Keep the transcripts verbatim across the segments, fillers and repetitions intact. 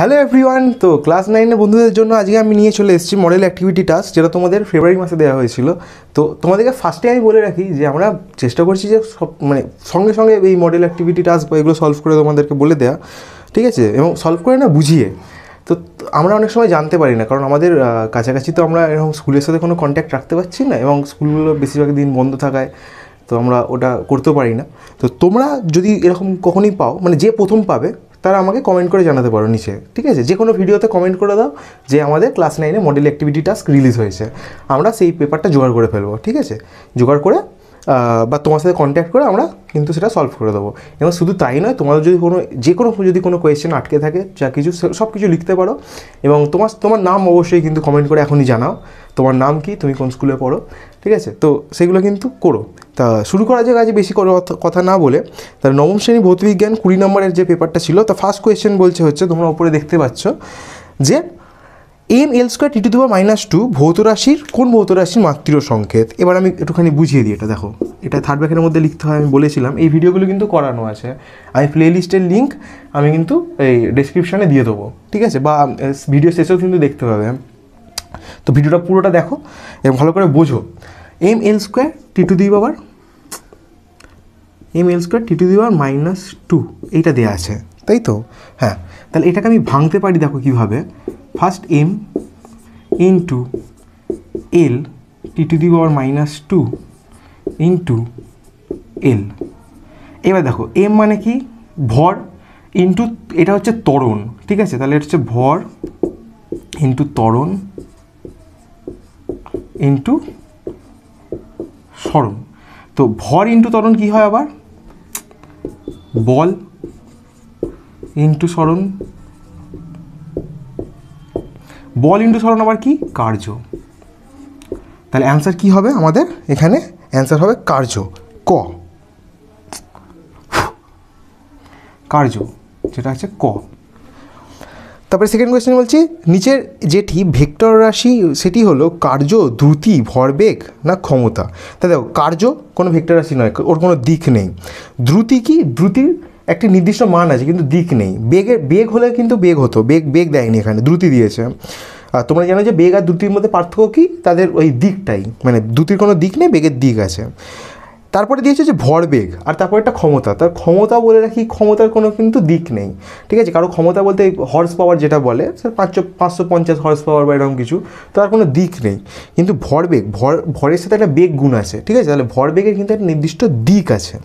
Hello everyone तो class nine बंधुদের জন্য আজকে আমি নিয়ে চলে এসেছি মডেল অ্যাক্টিভিটি টাস্ক যেটা তোমাদের ফেব্রুয়ারি মাসে দেওয়া হয়েছিল। তো তোমাদেরকে ফার্স্টে আমি বলে রাখি যে আমরা চেষ্টা করছি যে সব মানে সঙ্গে সঙ্গে এই মডেল অ্যাক্টিভিটি টাস্ক এগুলো সলভ করে তোমাদেরকে বলে দেয়া, ঠিক আছে? এবং সলভ করে না বুঝিয়ে। তো আমরা অনেক সময় জানতে পারি না, কারণ আমাদের কাছাকাছি তো আমরা এরকম স্কুলের সাথে কোনো কন্ট্যাক্ট রাখতে পারছি না এবং স্কুলগুলো বেশিরভাগ দিন বন্ধ থাকায় তো আমরা ওটা করতেও পারি না। তো তোমরা যদি এরকম কখনই পাও, মানে যে প্রথম পাবে তারা আমাকে কমেন্ট করে জানাতে পারো নিচে, ঠিক আছে? যে কোনো ভিডিওতে কমেন্ট করে দাও যে আমাদের ক্লাস নাইনে মডেল অ্যাক্টিভিটি টাস্ক রিলিজ হয়েছে, আমরা সেই পেপারটা জোগাড় করে ফেলবো, ঠিক আছে? জোগাড় করে বা তোমার সাথে কন্ট্যাক্ট করে আমরা কিন্তু সেটা সলভ করে দেবো। এবং শুধু তাই নয়, তোমাদের যদি কোনো যে কোনো যদি কোনো কোয়েশ্চেন আটকে থাকে যা কিছু সব কিছু লিখতে পারো এবং তোমার তোমার নাম অবশ্যই কিন্তু কমেন্ট করে এখনই জানাও তোমার নাম কি, তুমি কোন স্কুলে পড়ো, ঠিক আছে? তো সেগুলো কিন্তু করো। তা শুরু করা যায় আজকে বেশি কথা না বলে। তার নবম শ্রেণী ভৌতবিজ্ঞান কুড়ি নম্বরের যে পেপারটা ছিল, তা ফার্স্ট কোয়েশ্চেন বলছে হচ্ছে, তোমরা উপরে দেখতে পাচ্ছ যে M L square T to দেওয়া মাইনাস টু ভৌতরাশির কোন ভৌতরাশির মাতৃয় সংকেত। এবার আমি একটুখানি বুঝিয়ে দিই। এটা দেখো, এটা থার্ড ব্যাকের মধ্যে লিখতে হয়, আমি বলেছিলাম। এই ভিডিওগুলো কিন্তু করানো আছে, আমি প্লে লিস্টের লিঙ্ক আমি কিন্তু এই ডেসক্রিপশানে দিয়ে দেবো, ঠিক আছে? বা ভিডিও শেষেও কিন্তু দেখতে পাবে। তো ভিডিওটা পুরোটা দেখো এবং ভালো করে বোঝো। M L square T to দিয়ে বাবার M L square T to দিয়ে বাবার মাইনাস টু এইটা দেওয়া আছে, তাই তো? হ্যাঁ, তাহলে এটাকে আমি ভাঙতে পারি। দেখো কীভাবে, first M into L T to the power minus two into L. এবার দেখো এম মানে কি, ভর, ইন্টু এটা হচ্ছে ত্বরণ, ঠিক আছে? তাহলে এটা হচ্ছে ভর ইন্টু ত্বরণ ইন্টু সরণ। তো ভর ইন্টু ত্বরণ কী হয় আবার? বল ইন্টু সরণ। বল ইন্টু সরণ আবার কি? কার্য। তাহলে অ্যান্সার কি হবে আমাদের এখানে? অ্যান্সার হবে কার্য, ক কার্য, যেটা হচ্ছে ক। তারপরে সেকেন্ড কোয়েশ্চেন বলছি, নিচের যেটি ভেক্টর রাশি সেটি হলো কার্য, দ্রুতি, ভরবেগ না ক্ষমতা। তা দেখো কার্য কোনো ভেক্টর রাশি নয়, ওর কোনো দিক নেই। দ্রুতি কি? দ্রুতির একটি নির্দিষ্ট মান আছে কিন্তু দিক নেই। বেগের বেগ হলে কিন্তু বেগ হতো, বেগ বেগ দেয়নি এখানে, দ্রুতি দিয়েছে। আর তোমরা জানো যে বেগ আর দ্রুতির মধ্যে পার্থক্য কী? তাদের ওই দিকটাই, মানে দ্রুতির কোনো দিক নেই, বেগের দিক আছে। তারপরে দিয়েছে যে ভরবেগ, আর তারপরে একটা ক্ষমতা। তার ক্ষমতা বলে রাখি, ক্ষমতার কোনো কিন্তু দিক নেই, ঠিক আছে? কারো ক্ষমতা বলতে হর্স পাওয়ার যেটা বলে, স্যার পাঁচশো পাঁচশো পঞ্চাশ হর্স পাওয়ার বা এরকম কিছু, তার কোনো দিক নেই। কিন্তু ভরবেগ, ভর ভরের সাথে একটা বেগ গুণ আছে, ঠিক আছে? তাহলে ভরবেগের কিন্তু একটা নির্দিষ্ট দিক আছে।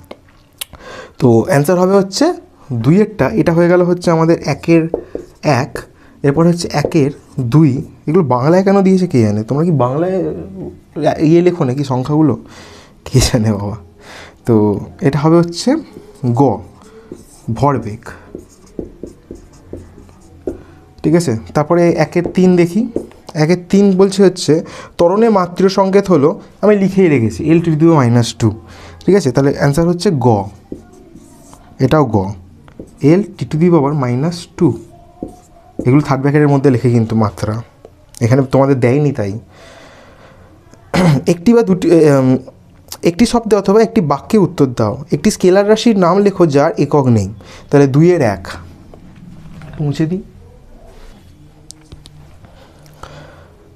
তো অ্যান্সার হবে হচ্ছে দুইয়েরটা। এটা হয়ে গেল হচ্ছে আমাদের একের এক। এরপর হচ্ছে একের দুই। এগুলো বাংলায় কেন দিয়েছে কে জানে? তোমরা কি বাংলায় ইয়ে লেখো নাকি সংখ্যাগুলো? কে জানে বাবা। তো এটা হবে হচ্ছে গ, ভরবেগ, ঠিক আছে? তারপরে একের তিন দেখি। একের তিন বলছে হচ্ছে ত্বরণের মাতৃ সংকেত হলো, আমি লিখেই রেখেছি, L to the minus two, ঠিক আছে? তাহলে অ্যান্সার হচ্ছে গ, এটাও গ, L T to the power minus two. এগুলো থার্ড ব্র্যাকেটের মধ্যে লেখে কিন্তু মাত্রা, এখানে তোমাদের দেয়নি তাই। একটি বা দুটি একটি শব্দে অথবা একটি বাক্যে উত্তর দাও। একটি স্কেলার রাশির নাম লেখো যার একক নেই। তাহলে দুইয়ের এক, মুছে দিই।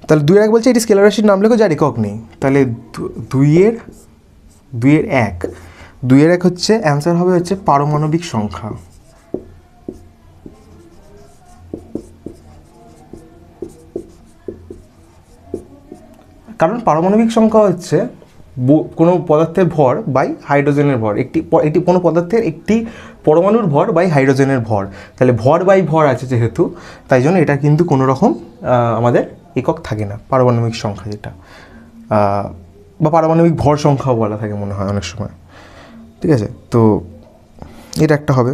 তাহলে দুইয়ের এক বলছে এটি স্কেলার রাশির নাম লেখো যার একক নেই। তাহলে দুইয়ের দুইয়ের এক দুইয়ের এক হচ্ছে অ্যান্সার হবে হচ্ছে পারমাণবিক সংখ্যা, কারণ পারমাণবিক সংখ্যা হচ্ছে কোনো পদার্থের ভর বাই হাইড্রোজেনের ভর। একটি একটি কোনো পদার্থের একটি পরমাণুর ভর বাই হাইড্রোজেনের ভর। তাহলে ভর বাই ভর আছে যেহেতু, তাই জন্য এটা কিন্তু কোনো রকম আমাদের একক থাকে না, পারমাণবিক সংখ্যা যেটা, বা পারমাণবিক ভর সংখ্যাও বলা থাকে মনে হয় অনেক সময়, ঠিক আছে? তো এটা একটা হবে।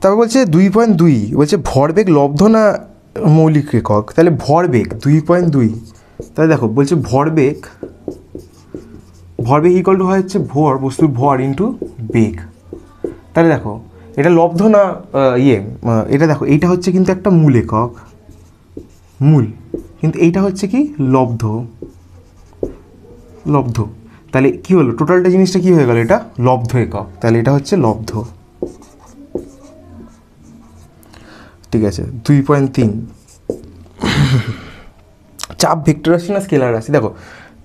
তারপর বলছে দুই পয়েন্ট দুই বলছে ভরবেগ লব্ধ না মৌলিক একক। তাহলে ভরবেগ দুই পয়েন্ট দুই। তাহলে দেখো বলছে ভরবেগ ভরবেগ ইকুয়াল টু হয় হচ্ছে ভর, বস্তুর ভর ইন্টু বেগ। তাহলে দেখো এটা লব্ধ না ইয়ে, এটা দেখো এইটা হচ্ছে কিন্তু একটা মূল একক, মূল, কিন্তু এইটা হচ্ছে কি লব্ধ, লব্ধ। তাহলে কি হলো টোটালটা, জিনিসটা কি হয়ে গেল? এটা লব্ধ একক, তাহলে এটা হচ্ছে লব্ধ। ठीक है दुई पॉइंट तीन चाप भेक्टर राशि ना स्केलार राशि देखो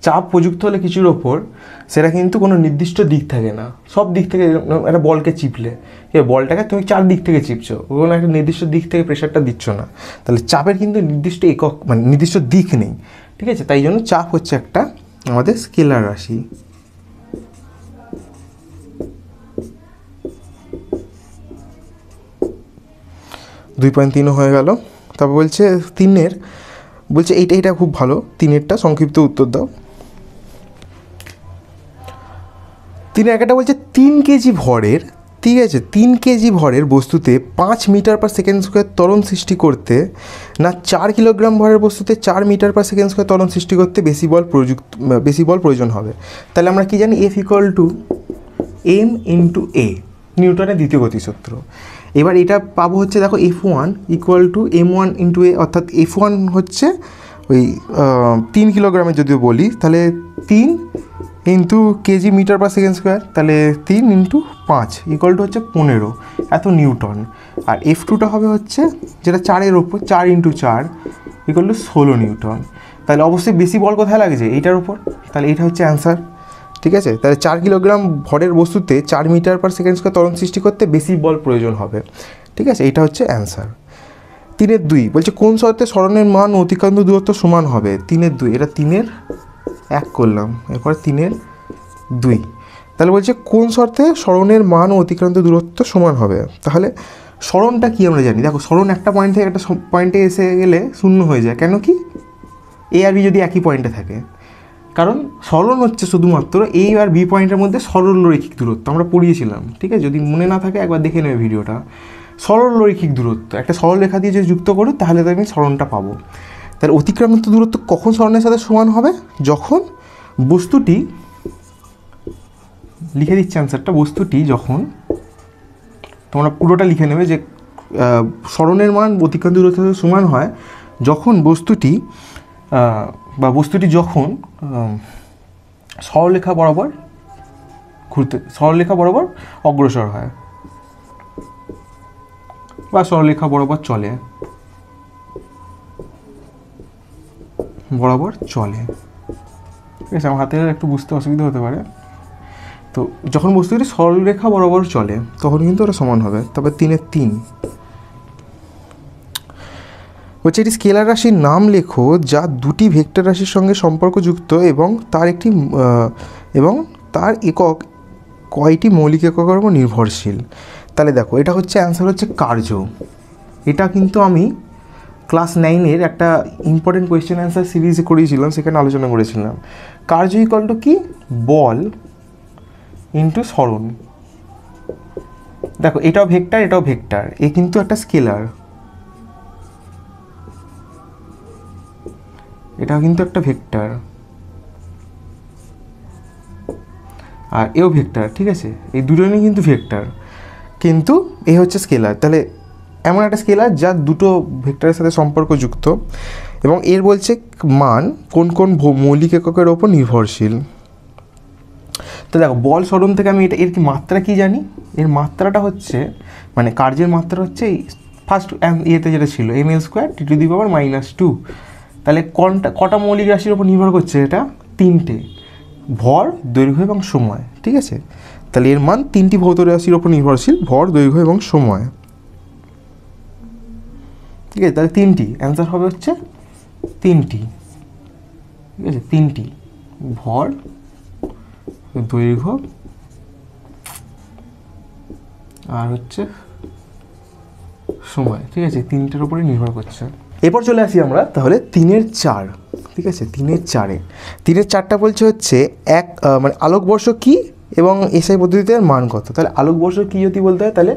चाप प्रयुक्त होले किछुर ओपर सेटा किन्तु कोनो निर्दिष्ट दिक थाके ना सब दिक थेके एकटा बलके चिपले ए बलटाके तुमि चार दिक थेके चिपछो कोनो एकटा निर्दिष्ट दिक थेके प्रेसारटा दिच्छो ना ताहले चापेर किन्तु निर्दिष्ट एकक माने निर्दिष्ट दिक नेই ठीक আছে তাই জন্য চাপ হচ্ছে একটা আমাদের স্কেলার রাশি দুই পয়েন্ট তিন হয়ে গেল তারপর বলছে তিন এর বলছে এইটা এটা খুব ভালো তিন এরটা সংক্ষিপ্ত উত্তর দাও তিন এর একটা বলছে तीन কেজি ভরের ঠিক আছে तीन কেজি ভরের বস্তুতে पाँच মিটার পার সেকেন্ড স্কয়ার ত্বরণ সৃষ্টি করতে না चार কিলোগ্রাম ভরের বস্তুতে चार মিটার পার সেকেন্ড স্কয়ার ত্বরণ সৃষ্টি করতে বেশি বল প্রযুক্ত বেশি বল প্রয়োজন হবে তাহলে আমরা কি জানি F = m * a নিউটনের দ্বিতীয় গতিসূত্র এবার এটা পাবো হচ্ছে দেখো F one = m one * a অর্থাৎ F वन হচ্ছে ওই तीन কিলোগ্রামে যদি বলি তাহলে तीन into K G metre per second square তাহলে तीन ইনটু पाँच ইকুয়াল টু হচ্ছে পনেরো এত নিউটন আর F टू টা হবে হচ্ছে যেটা चार এর উপর चार ইনটু चार ইকুয়াল টু सोलह নিউটন তাহলে অবশ্যই বেশি বল কোথায় লাগছে এইটার উপর তাহলে এটা হচ্ছে आंसर ठीक है ताहले चार किलोग्राम भरेर बस्तुते चार मीटर पर सेकेंड स्क्वायर त्वरण सृष्टि करते बेशी बल प्रयोजन होबे ठीक है एटा होच्छे आंसर तीन एर दुई बोलछे कोन शर्ते सरणेर मान अतिक्रांत दूरत्व समान होबे तीन एर दुई एटा तीन एर एक करलाम एरपर तीन एर दुई ताहले बोलछे कोन शर्ते सरणेर मान अतिक्रांत दूरत्व समान होबे ताहले सरणटा कि आमरा जानि देखो सरण एकटा पॉइंट थेके एकटा पॉइंटे एसे गेले शून्य हये जाय केन कि ए आर बी जोदि एकई पॉइंटे थाके कारण सरण होच्छे शुधुमात्र ए आर बी पॉइंटेर मध्ये सरलरैखिक दूरत्व आमरा पढ़िয়েছিলাম ठीक है যদি মনে না থাকে একবার দেখে নেবে ভিডিওটা सरलरैखिक दूरत्व একটা সরল রেখা দিয়ে যদি যুক্ত করি তাহলে তুমি সরণটা পাবো তাহলে অতিক্রান্ত দূরত্ব কখন সরণের সাথে সমান হবে যখন বস্তুটি লিখে দিচ্ছি आंसरটা বস্তুটি যখন তোমরা পুরোটা লিখে নেবে যে সরণের মান অতিক্রান্ত দূরত্বের সাথে সমান হয় যখন বস্তুটি বা বস্তুটি যখন সরলরেখা বরাবর ঘুরতে সরলরেখা বরাবর অগ্রসর হয় বা সরলরেখা বরাবর চলে বরাবর চলে ঠিক আছে আমার হাতে একটু বুঝতে অসুবিধা হতে পারে তো যখন বস্তুটি সরলরেখা বরাবর চলে তখন কিন্তু ওটা সমান হবে তবে तीन এর तीन বলছে এটি স্কেলার রাশির নাম লেখো যা দুটি ভেক্টর রাশির সঙ্গে সম্পর্কযুক্ত এবং তার একটি এবং তার একক কয়টি মৌলিক এককের উপর নির্ভরশীল তাহলে দেখো এটা হচ্ছে आंसर হচ্ছে কার্য এটা কিন্তু আমি ক্লাস নাইন এর একটা ইম্পর্টেন্ট কোশ্চেন आंसर সিরিজ করেছিলাম সেখানে আলোচনা করেছিলাম কার্য ইকুয়াল টু কি বল ইনটু সরণ দেখো এটাও ভেক্টর এটাও ভেক্টর এ কিন্তু একটা স্কেলার এটা কিন্তু একটা ভেক্টর আর এও ভেক্টর ঠিক আছে এই দুটোই কিন্তু ভেক্টর কিন্তু এই হচ্ছে স্কেলার তাহলে এমন একটা স্কেলার যা দুটো ভেক্টরের সাথে সম্পর্কযুক্ত এবং এর বলছে মান কোন কোন মৌলিক এককের উপর নির্ভরশীল তো দেখো বল সরণ থেকে আমি এটা এর কি মাত্রা কি জানি এর মাত্রাটা হচ্ছে মানে কার্যের মাত্রা হচ্ছে ফার্স্ট এতে যেটা ছিল M L square T to the power minus two তাহলে কোনটা কটা মৌলিক রাশির উপর নির্ভর করছে এটা তিনটে ভর দৈর্ঘ্য এবং সময় ঠিক আছে তাহলে এর মান তিনটি ভৌত রাশির উপর নির্ভরশীল ভর দৈর্ঘ্য এবং সময় ঠিক আছে তাহলে তিনটি आंसर হবে হচ্ছে তিনটি ঠিক আছে তিনটি ভর দৈর্ঘ্য আর হচ্ছে সময় ঠিক আছে তিনটার উপরে নির্ভর করছে এরপর চলে আসি আমরা তাহলে তিন এর চার ঠিক আছে তিন এর চার এ তিন এর চারটা বলছে হচ্ছে এক মানে আলোকবর্ষ কি এবং এসআই পদ্ধতিতে মান কত তাহলে আলোকবর্ষ কি যদি বলতে হয় তাহলে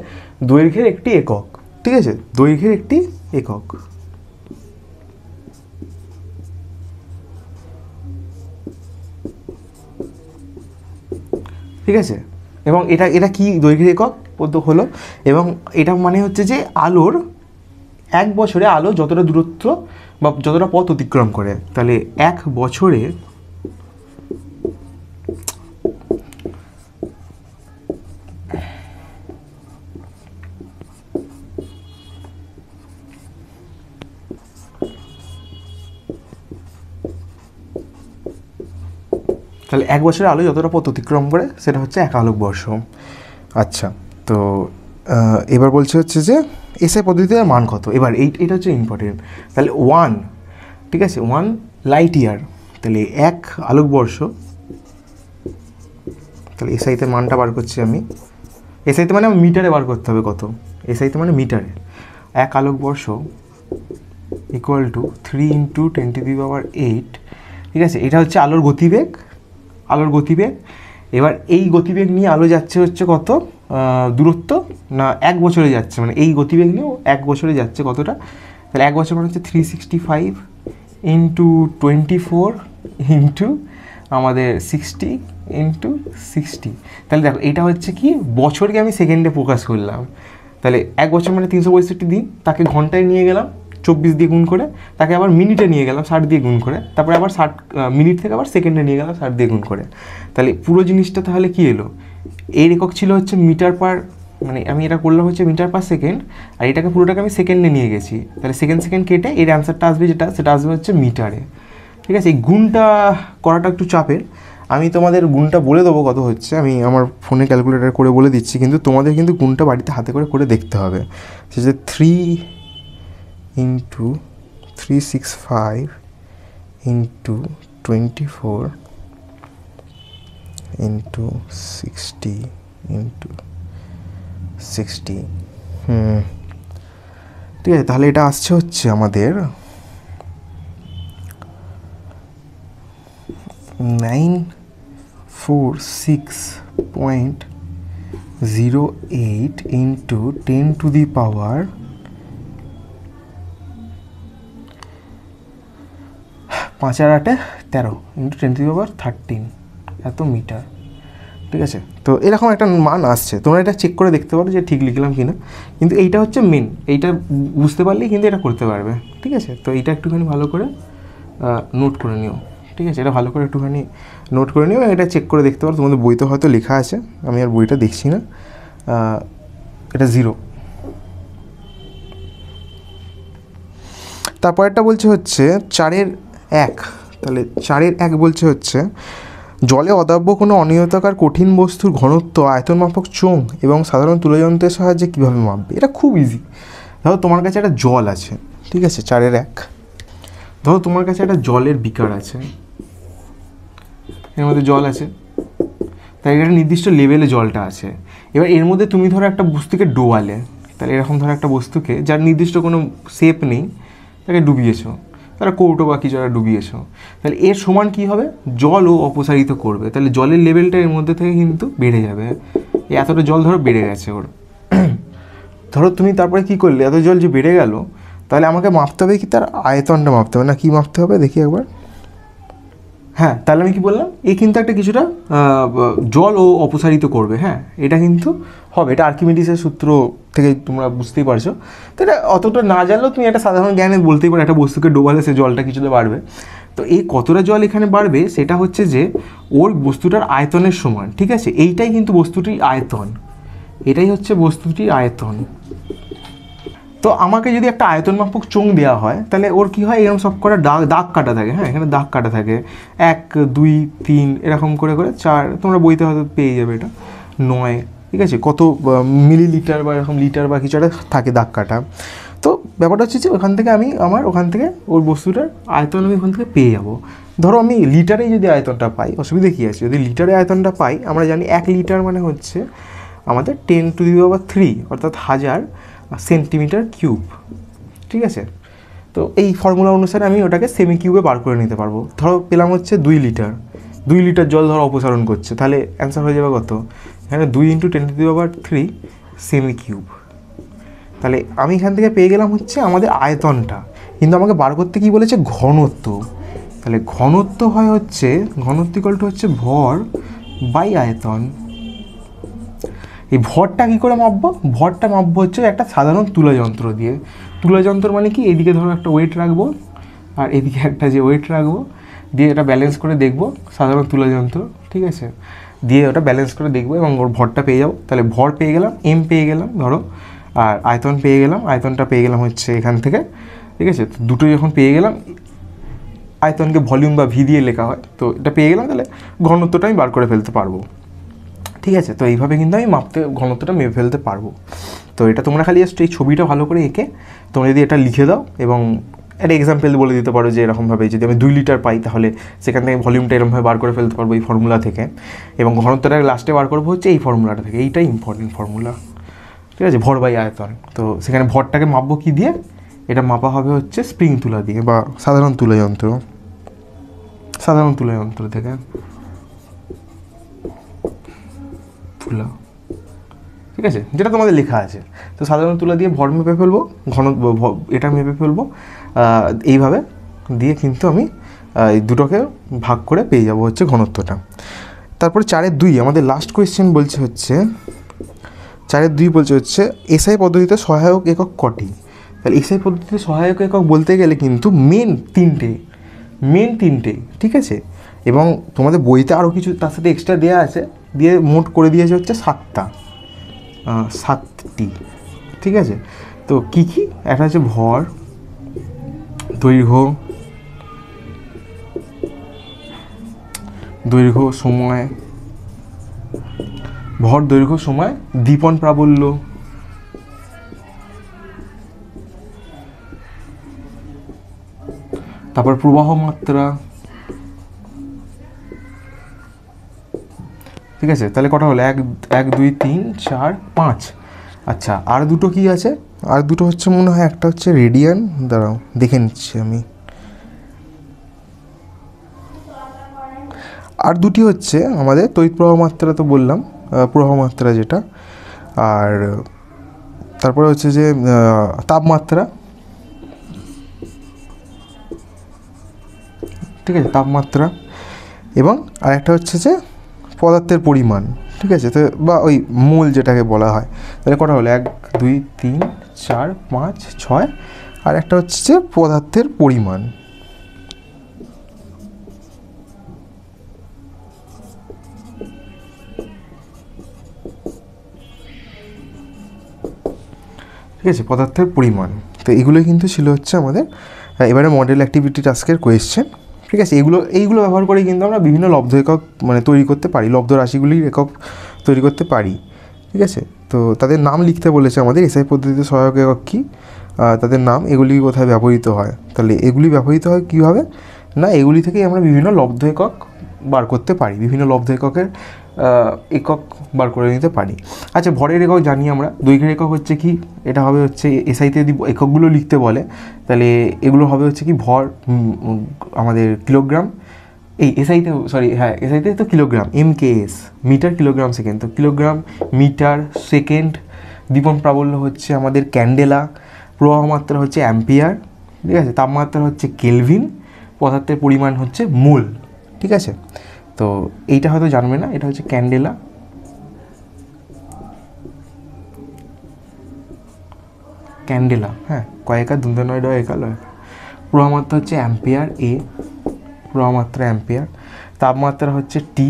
দৈর্ঘ্যের একটি একক ঠিক আছে দৈর্ঘ্যের একটি একক ঠিক আছে এবং এটা এটা কি দৈর্ঘ্যের একক পদ্ধতি হলো এবং এটা মানে হচ্ছে যে আলোর এক বছরে আলো যতটা দূরত্ব বা যতটা পথ অতিক্রম করে তাহলে এক বছরে তাহলে এক বছরে আলো যতটা পথ অতিক্রম করে সেটা হচ্ছে এক আলোকবর্ষ। আচ্ছা, তো এবার বলছে হচ্ছে যে এসআই পদ্ধতিতে মান কত। এবার এই এটা হচ্ছে ইম্পর্টেন্ট। তাহলে ওয়ান, ঠিক আছে, ওয়ান লাইট ইয়ার, তাহলে এক আলোকবর্ষ। তাহলে এসআইতে মানটা বার করছি আমি, এসআইতে মানে আমি মিটারে বার করতে হবে কত, এসআইতে মানে মিটারে। এক আলোকবর্ষ equal to three into ten to the power eight, ঠিক আছে, এটা হচ্ছে আলোর গতিবেগ, আলোর গতিবেগ। এবার এই গতিবেগ নিয়ে আলো যাচ্ছে হচ্ছে কত দূরত্ব, না এক বছরে যাচ্ছে, মানে এই গতিবেগ নিয়েও এক বছরে যাচ্ছে কতটা। তাহলে এক বছর মানে হচ্ছে three sixty five into twenty four into আমাদের সিক্সটি ইন্টু সিক্সটি। তাহলে দেখো এটা হচ্ছে কি, বছরকে আমি সেকেন্ডে ফোকাস করলাম। তাহলে এক বছর মানে তিনশো পঁয়ষট্টি দিন, তাকে ঘন্টায় নিয়ে গেলাম চব্বিশ দিয়ে গুণ করে, তাকে আবার মিনিটে নিয়ে গেলাম ষাট দিয়ে গুণ করে, তারপরে আবার ষাট মিনিট থেকে আবার সেকেন্ডে নিয়ে গেলাম ষাট দিয়ে গুণ করে। তাহলে পুরো জিনিসটা তাহলে কী এলো, এর একক ছিল হচ্ছে মিটার পার, মানে আমি এটা করলাম হচ্ছে মিটার পার সেকেন্ড, আর এটাকে পুরোটাকে আমি সেকেন্ডে নিয়ে গেছি। তাহলে সেকেন্ড সেকেন্ড কেটে এর অ্যান্সারটা আসবে, যেটা সেটা আসবে হচ্ছে মিটারে। ঠিক আছে, এই গুণটা করাটা একটু চাপের, আমি তোমাদের গুণটা বলে দেবো কত হচ্ছে, আমি আমার ফোনে ক্যালকুলেটার করে বলে দিচ্ছি, কিন্তু তোমাদের কিন্তু গুণটা বাড়িতে হাতে করে করে দেখতে হবে। সেটা three into three six five into twenty four into sixty into sixty, হুম, ঠিক আছে। তাহলে এটা আসছে হচ্ছে আমাদের nine four six point zero eight into ten to the power পাঁচ আর আটে তেরো into ten to the power thirteen এত মিটার। ঠিক আছে, তো এরকম একটা মান আসছে, তোমরা এটা চেক করে দেখতে পারো যে ঠিক লিখলাম কি না, কিন্তু এইটা হচ্ছে মেন, এইটা বুঝতে পারলেই কিন্তু এটা করতে পারবে। ঠিক আছে, তো এইটা একটুখানি ভালো করে নোট করে নিও। ঠিক আছে, এটা ভালো করে একটুখানি নোট করে নিও, এটা চেক করে দেখতে পারো, তোমাদের বইতে হয়তো লেখা আছে, আমি আর বইটা দেখছি না। এটা জিরো। তারপরেরটা বলছে হচ্ছে চারের এক, তাহলে চারের এক বলছে হচ্ছে জলে অদ্রাব্য কোনো অনিয়তাকার কঠিন বস্তুর ঘনত্ব আয়তন মাপক চোঙ এবং সাধারণ তুলাযন্ত্রের সাহায্যে কীভাবে মাপবে। এটা খুব ইজি। ধরো তোমার কাছে একটা জল আছে, ঠিক আছে, চারের এক, ধরো তোমার কাছে একটা জলের বিকার আছে, এর মধ্যে জল আছে, তাই একটা নির্দিষ্ট লেভেলে জলটা আছে। এবার এর মধ্যে তুমি ধরো একটা বস্তুকে ডোবালে, তাহলে এরকম ধরো একটা বস্তুকে যার নির্দিষ্ট কোনো শেপ নেই তাকে ডুবিয়েছো, তারা কৌটো বা কিছু ডুবিয়েছো, তাহলে এর সমান কী হবে, জলও অপসারিত করবে, তাহলে জলের লেভেলটা এর মধ্যে থেকে কিন্তু বেড়ে যাবে। এই এতটা জল ধরো বেড়ে গেছে ওর, ধরো তুমি তারপরে কী করলে, এত জল যে বেড়ে গেল, তাহলে আমাকে মাপতে হবে কি, তার আয়তনটা মাপতে হবে, না কি মাপতে হবে দেখি একবার। হ্যাঁ, তাহলে আমি কি বললাম, এ কিন্তু একটা কিছুটা জলও অপসারিত করবে। হ্যাঁ, এটা কিন্তু হবে, এটা আর্কিমিডিসের সূত্র থেকে তোমরা বুঝতেই পারছো। তো এটা অতটা না জানলেও তুমি একটা সাধারণ জ্ঞানে বলতেই পারো, একটা বস্তুকে ডোবালে সে জলটা কিছুটা বাড়বে। তো এই কতটা জল এখানে বাড়বে সেটা হচ্ছে যে ওর বস্তুটার আয়তনের সমান। ঠিক আছে, এইটাই কিন্তু বস্তুটির আয়তন, এটাই হচ্ছে বস্তুটির আয়তন। তো আমাকে যদি একটা আয়তন মাপক চোঙ দেওয়া হয়, তাহলে ওর কী হয়, এরকম সব কটা দাগ দাগ কাটা থাকে। হ্যাঁ, এখানে দাগ কাটা থাকে, এক দুই তিন এরকম করে করে চার, তোমরা বইতে হয়তো পেয়ে যাবে এটা, নয়, ঠিক আছে, কত মিলি লিটার বা এরকম লিটার বা কিছু একটা থাকে দাগ কাটা। তো ব্যাপারটা হচ্ছে যে ওখান থেকে আমি আমার ওখান থেকে ওর বস্তুটার আয়তন আমি ওখান থেকে পেয়ে যাবো। ধরো আমি লিটারেই যদি আয়তনটা পাই, অসুবিধা কী আছে, যদি লিটারে আয়তনটা পাই, আমরা জানি এক লিটার মানে হচ্ছে আমাদের ten to the power three অর্থাৎ হাজার সেন্টিমিটার কিউব। ঠিক আছে, তো এই ফর্মুলা অনুসারে আমি ওটাকে সেমি কিউবে বার করে নিতে পারবো। ধরো পেলাম হচ্ছে দুই লিটার, দুই লিটার জল ধরো অপসারণ করছে, তাহলে অ্যান্সার হয়ে যাবে কত, এখানে দুই into ten to the power three সেমি কিউব। তাহলে আমি এখান থেকে পেয়ে গেলাম হচ্ছে আমাদের আয়তনটা, কিন্তু আমাকে বার করতে কী বলেছে, ঘনত্ব। তাহলে ঘনত্ব হয় হচ্ছে, ঘনত্ব ইকুয়াল টু হচ্ছে ভর বাই আয়তন। এই ভরটা কী করে মাপবো, ভরটা মাপবো হচ্ছে একটা সাধারণ তুলাযন্ত্র দিয়ে। তুলাযন্ত্র মানে কি, এদিকে ধরো একটা ওয়েট রাখবো আর এদিকে একটা যে ওয়েট রাখবো, দিয়ে এটা ব্যালেন্স করে দেখবো, সাধারণ তুলাযন্ত্র। ঠিক আছে, দিয়ে ওটা ব্যালেন্স করে দেখবো এবং ওর ভরটা পেয়ে যাবো। তাহলে ভর পেয়ে গেলাম, এম পেয়ে গেলাম ধরো, আর আয়তন পেয়ে গেলাম, আয়তনটা পেয়ে গেলাম হচ্ছে এখান থেকে। ঠিক আছে, দুটো যখন পেয়ে গেলাম, आयतन के भल्यूम बा भी दिए लेखा है तो ये पे गेलाम ताहले घनत्वटा आमि बार करे फेलते पारबो। ठीक है तो এইভাবে কিন্তু আমি মাপতে ঘনত্বটা মেপে ফেলতে পারবো। তো এটা তোমরা খালি জাস্ট এই ছবিটা ভালো করে এঁকে তোমরা যদি এটা লিখে দাও এবং একটা এক্সাম্পল বলে দিতে পারো যে এরকম ভাবে যদি আমি দুই লিটার পাই তাহলে সেখান থেকে ভলিউমটা এরকম ভাবে বার করে ফেলতে পারবো এই ফর্মুলা থেকে এবং ঘনত্বটা লাস্টে বার করব হচ্ছে এই ফর্মুলাটা থেকে। এইটা ইম্পর্টেন্ট ফর্মুলা। ঠিক আছে ভর বাই আয়তন। তো সেখানে ভরটাকে মাপবো কি দিয়ে? এটা মাপা হবে হচ্ছে স্প্রিং তুলা দিয়ে বা সাধারণ তুলা যন্ত্র সাধারণ তুলা যন্ত্র থেকে তুলা। ঠিক আছে যেটা তোমাদের লেখা আছে তো সাধারণ তুলা দিয়ে ভর মেপে ফেলবো ঘন এটা মেপে ফেলবো এইভাবে দিয়ে কিন্তু আমি এই দুটোকে ভাগ করে পেয়ে যাবো হচ্ছে ঘনত্বটা। তারপরে চারের দুই আমাদের লাস্ট কোয়েশ্চেন বলছে হচ্ছে চারের দুই বলছে হচ্ছে এসআই পদ্ধতিতে সহায়ক একক কটি। তাহলে এসআই পদ্ধতিতে সহায়ক একক বলতে গেলে কিন্তু মেন তিনটে মেন তিনটে ঠিক আছে এবং তোমাদের বইতে আরও কিছু তার সাথে এক্সট্রা দেওয়া আছে দিয়ে মোট করে দিয়েছে হচ্ছে সাতটা সাতটি। ঠিক আছে তো কী কী? একটা হচ্ছে ভর দৈর্ঘ্য দৈর্ঘ্য সময় ভর দৈর্ঘ্য সময় দীপন প্রাবল্য তারপর প্রবাহ মাত্রা। ঠিক আছে তাহলে কটা হলো এক এক দুই তিন চার পাঁচ। আচ্ছা আর দুটো কি আছে? আর দুটো হচ্ছে মনে হয় একটা হচ্ছে রেডিয়ান দাঁড়াও দেখে নিচ্ছি আমি আর দুটি হচ্ছে আমাদের তড়িৎ প্রবাহ মাত্রা তো বললাম প্রবাহ মাত্রা যেটা আর তারপরে হচ্ছে যে তাপমাত্রা। ঠিক আছে তাপমাত্রা এবং আরেকটা হচ্ছে যে পদার্থের পরিমাণ। ঠিক আছে তো বা ওই মূল যেটাকে বলা হয়। তাহলে কটা হলো এক দুই তিন চার পাঁচ ছয় আর একটা হচ্ছে যে পদার্থের পরিমাণ। ঠিক আছে পদার্থের পরিমাণ। তো এগুলোই কিন্তু ছিল হচ্ছে আমাদের এবারে মডেল অ্যাক্টিভিটি টাস্কের কোয়েশ্চেন। ঠিক আছে এগুলো এইগুলো ব্যবহার করে কিন্তু আমরা বিভিন্ন লব্ধ একক মানে তৈরি করতে পারি লব্ধ রাশিগুলির একক তৈরি করতে পারি। ঠিক আছে তো তাদের নাম লিখতে বলেছে আমাদের এসআই পদ্ধতিতে সহায়ক একক কী তাদের নাম এগুলি কোথায় ব্যবহৃত হয়। তাহলে এগুলি ব্যবহৃত হয় কীভাবে না এগুলি থেকে আমরা বিভিন্ন লব্ধ একক বার করতে পারি বিভিন্ন লব্ধ এককের একক বার করে নিতে পারি। আচ্ছা ভরের একক জানি আমরা দৈর্ঘ্যের একক হচ্ছে কি এটা হবে হচ্ছে এসআইতে যদি এককগুলো লিখতে বলে তাহলে এগুলো হবে হচ্ছে কি ভর আমাদের কিলোগ্রাম এই এসআইতে সরি হ্যাঁ এসআইতে তো kilogram M K S metre kilogram second তো কিলোগ্রাম মিটার সেকেন্ড দীপন প্রাবল্য হচ্ছে আমাদের ক্যান্ডেলা প্রবাহ মাত্রা হচ্ছে অ্যাম্পিয়ার। ঠিক আছে তাপমাত্রা হচ্ছে কেলভিন পদার্থের পরিমাণ হচ্ছে মোল। ঠিক আছে তো এইটা হয়তো জানবে না এটা হচ্ছে ক্যান্ডেলা ক্যান্ডেলা হ্যাঁ কয়েকা দুন্দা নয় ডয় একা লয় প্রবাহমাত্রা হচ্ছে অ্যাম্পিয়ার এ প্রবাহমাত্রা অ্যাম্পিয়ার তাপমাত্রা হচ্ছে টি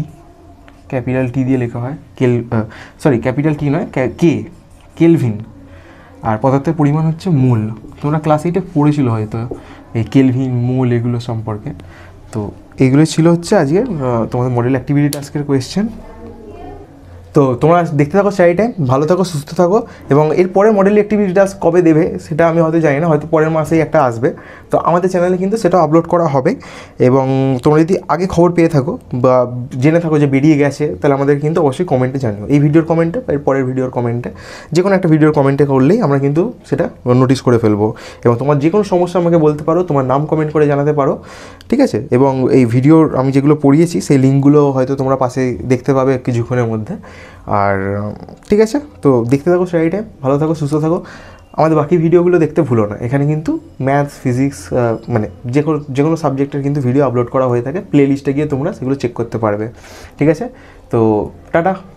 ক্যাপিটাল টি দিয়ে লেখা হয় কেল সরি ক্যাপিটাল টি নয় কে কেলভিন আর পদার্থের পরিমাণ হচ্ছে মোল। তোমরা ক্লাস এইটে পড়েছিল হয়তো এই কেলভিন মোল এগুলো সম্পর্কে। তো এইগুলো ছিল হচ্ছে আজকের তোমাদের মডেল অ্যাক্টিভিটি টাস্কের কোয়েশ্চেন। তো তোমরা দেখতে থাকো সেই টাইম ভালো থাকো সুস্থ থাকো এবং এরপরে মডেল অ্যাক্টিভিটি টাস্ক কবে দেবে সেটা আমি হয়তো জানি না হয়তো পরের মাসেই একটা আসবে তো আমাদের চ্যানেলে কিন্তু সেটা আপলোড করা হবে এবং তোমরা যদি আগে খবর পেয়ে থাকো বা জেনে থাকো যে বেরিয়ে গেছে তাহলে আমাদের কিন্তু অবশ্যই কমেন্টে জানিও এই ভিডিওর কমেন্টে বা পরের ভিডিওর কমেন্টে যে কোনো একটা ভিডিওর কমেন্টে করলেই আমরা কিন্তু সেটা নোটিস করে ফেলবো এবং তোমার যে কোনো সমস্যা আমাকে বলতে পারো তোমার নাম কমেন্ট করে জানাতে পারো। ঠিক আছে এবং এই ভিডিওর আমি যেগুলো পড়িয়েছি সেই লিঙ্কগুলো হয়তো তোমরা পাশে দেখতে পাবে কিছুক্ষণের মধ্যে। আর ঠিক আছে তো দেখতে থাকো সেই টাইম ভালো থাকো সুস্থ থাকো আমাদের বাকি ভিডিওগুলো দেখতে ভুলো না। এখানে কিন্তু ম্যাথস ফিজিক্স মানে যে কোনো যে কোনো সাবজেক্টের কিন্তু ভিডিও আপলোড করা হয়ে থাকে প্লে লিস্টে গিয়ে তোমরা সেগুলো চেক করতে পারবে। ঠিক আছে তো টাটা।